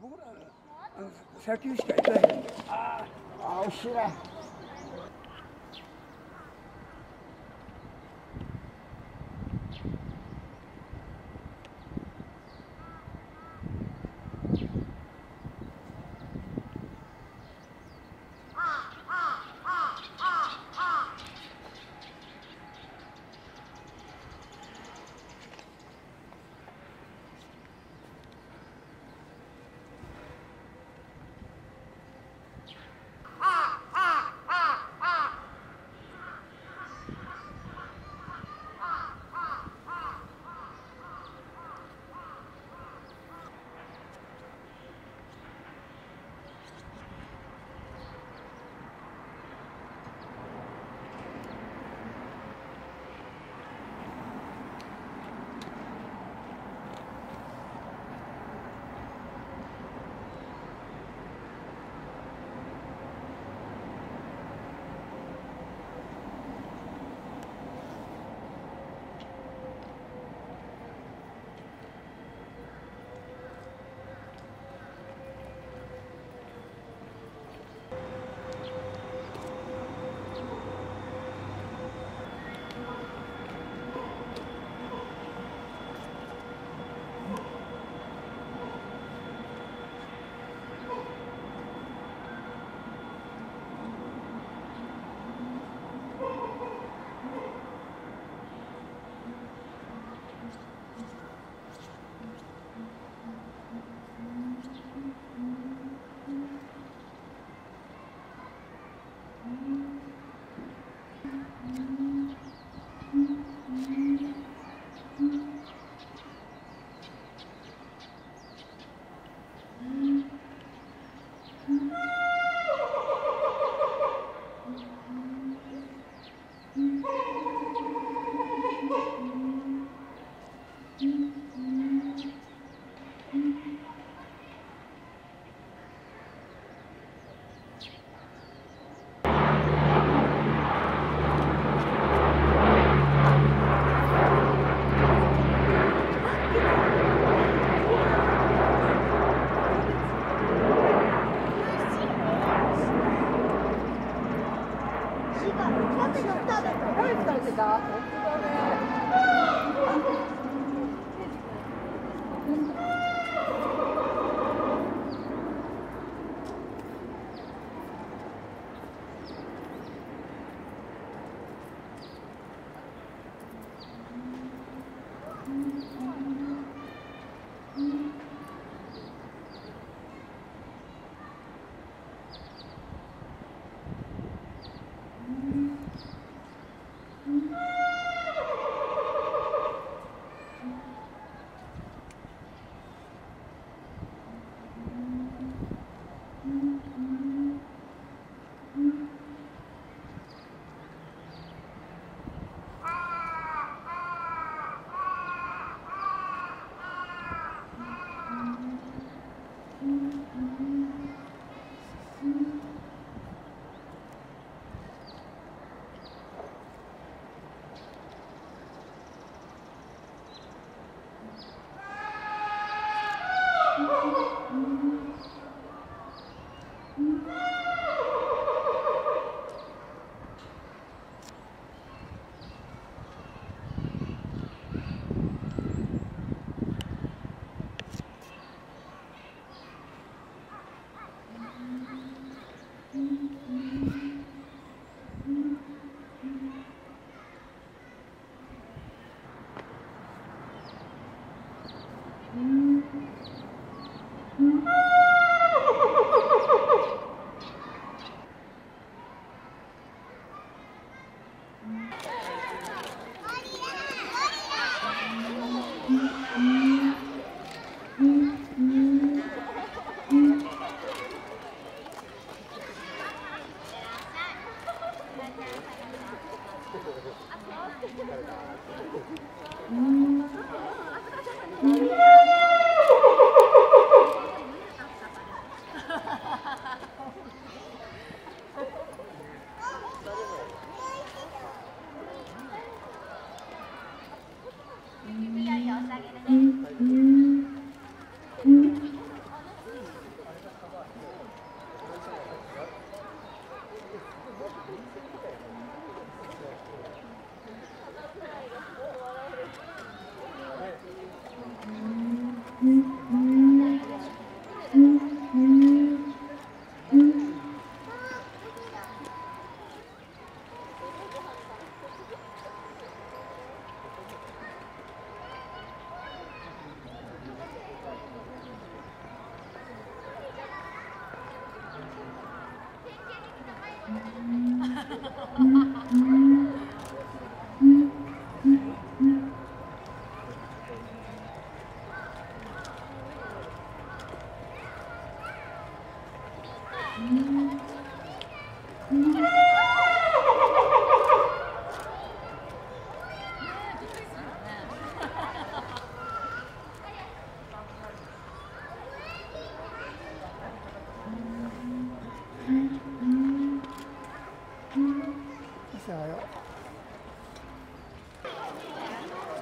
僕ら砂丘しか行かへんで。あ、おしら。ジ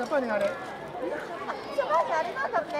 ャパンにあれ。ジャパンにあれなんだって。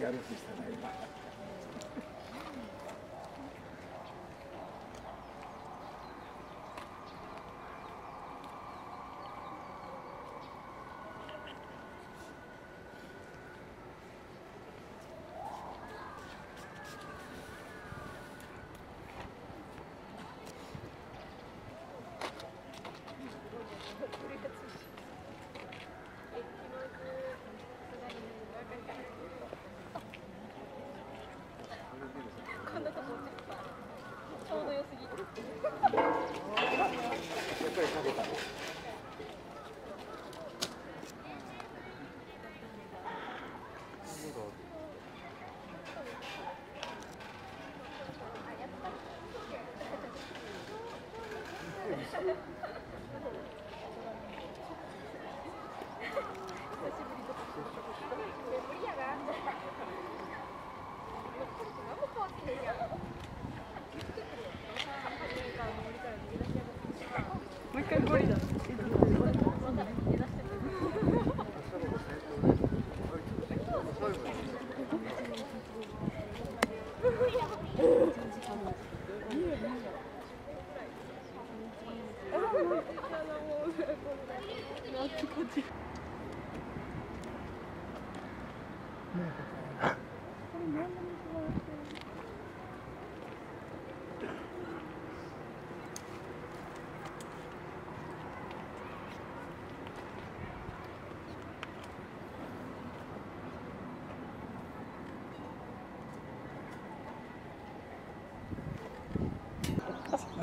やる気してないな。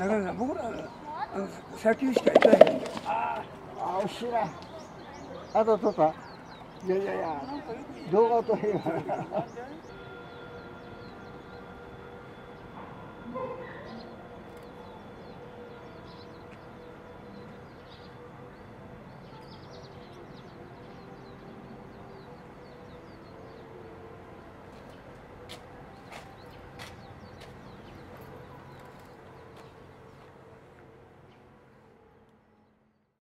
だから僕ら砂丘しか行かないんで。ああ、惜しいな。あと撮った。いやいやいや、動画を撮れば。